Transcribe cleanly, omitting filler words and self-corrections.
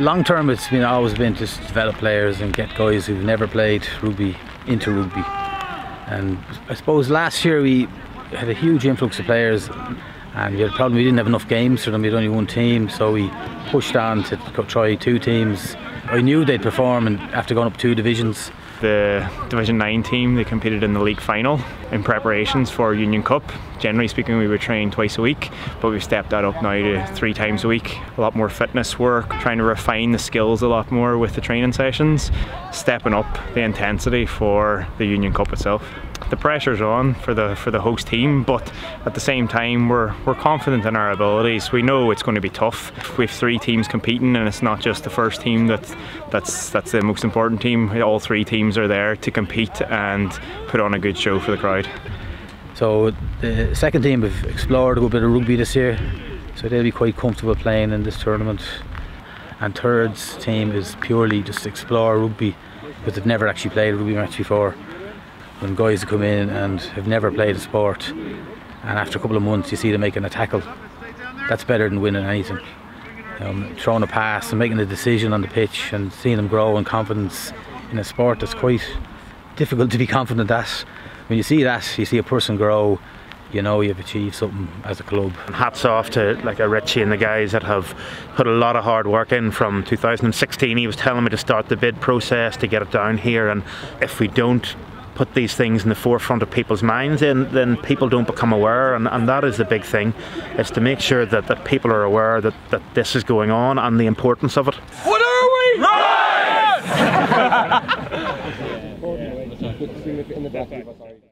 Long term, it's been always been to develop players and get guys who've never played rugby into rugby. And I suppose last year we had a huge influx of players, and we had a problem. We didn't have enough games for them. We had only one team, so we pushed on to try two teams. I knew they'd perform, and after going up two divisions. The Division 9 team, they competed in the league final in preparations for Union Cup. Generally speaking, we would train twice a week, but we've stepped that up now to 3 times a week. A lot more fitness work, trying to refine the skills a lot more with the training sessions, stepping up the intensity for the Union Cup itself. The pressure's on for the host team, but at the same time we're confident in our abilities. We know it's going to be tough. We have 3 teams competing, and it's not just the first team that's the most important team. All 3 teams are there to compete and put on a good show for the crowd. So the second team have explored a good bit of rugby this year, so they'll be quite comfortable playing in this tournament. And third's team is purely just explore rugby, because they've never actually played a rugby match before. When guys come in and have never played a sport, and after a couple of months you see them making a tackle, that's better than winning anything. Throwing a pass and making a decision on the pitch and seeing them grow in confidence in a sport that's quite difficult to be confident at. When you see that, you see a person grow, you know you've achieved something as a club. Hats off to like a Richie and the guys that have put a lot of hard work in. From 2016 he was telling me to start the bid process to get it down here, and if we don't put these things in the forefront of people's minds, then people don't become aware, and that is the big thing. It's to make sure that people are aware that this is going on and the importance of it. What are we? Rise!